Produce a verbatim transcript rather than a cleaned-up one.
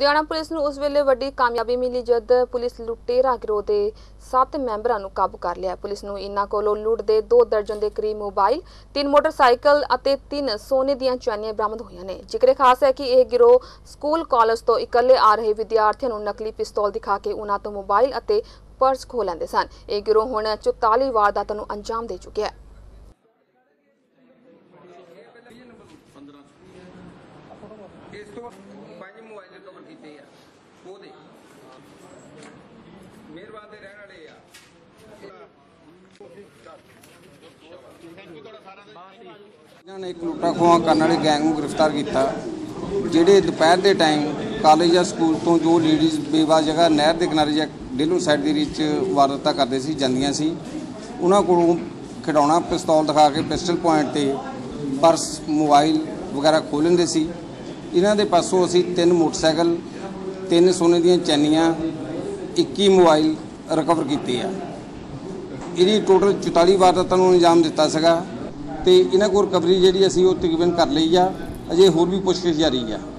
Ludhiana police ਨੂੰ ਉਸ ਵੇਲੇ ਵੱਡੀ ਕਾਮਯਾਬੀ ਮਿਲੀ ਜਦ ਪੁਲਿਸ ਲੁਟੇਰਾ ਗਿਰੋਹ ਦੇ ਸੱਤ ਮੈਂਬਰਾਂ ਨੂੰ ਕਾਬੂ ਕਰ ਲਿਆ। ਪੁਲਿਸ ਨੂੰ ਇਨ੍ਹਾਂ ਕੋਲੋਂ ਲੁੱਟ ਦੇ ਦੋ ਦਰਜਨ ਦੇ ਕਰੀਬ ਮੋਬਾਈਲ, ਤਿੰਨ ਮੋਟਰਸਾਈਕਲ ਅਤੇ ਤਿੰਨ ਸੋਨੇ ਦੀਆਂ ਚੈਨੀਆਂ ਬਰਾਮਦ ਹੋਈਆਂ ਨੇ। ਜ਼ਿਕਰੇ ਖਾਸ ਹੈ ਕਿ ਇਹ ਗਿਰੋਹ ਸਕੂਲ ਕਾਲਜ ਤੋਂ ਇਕੱਲੇ ਆ ਰਹੇ ਵਿਦਿਆਰਥੀਆਂ ਨੂੰ ਨਕਲੀ ਪਿਸਤੌਲ ਦਿਖਾ ਕੇ ਉਨ੍ਹਾਂ ਤੋਂ ਮੋਬਾਈਲ ਅਤੇ पर्स खो लेंदे सन। यह गिरोह हुण चौताली वारदातां नूं अंजाम दे चुकिया है। एक लूटा खोआ करने वाली गैंग नूं गिरफ्तार किया जिहड़े दोपहर के टाइम कॉलेज या स्कूल तो जो लेडीज़ बेवा जगह नहर के किनारे या डेलू साइड के रिच वारदात करते सी जांदियां सी उन्हां कोलों खिडौना पिस्तौल दिखा के पिस्टल पॉइंट ते पर्स मोबाइल वगैरह खोह लैंदे सी। इन्हां दे पासों असीं तीन मोटरसाइकिल तीन सोने दीयां चैनियां इक्की मोबाइल रिकवर कीते आ। इहदी टोटल चौताली वारदातां नूं अंजाम दित्ता सीगा ते इन्हां कोल रिकवरी जिहड़ी असीं ओह तकरीबन कर लई आ। अजे होर भी पुछगिछ जारी है।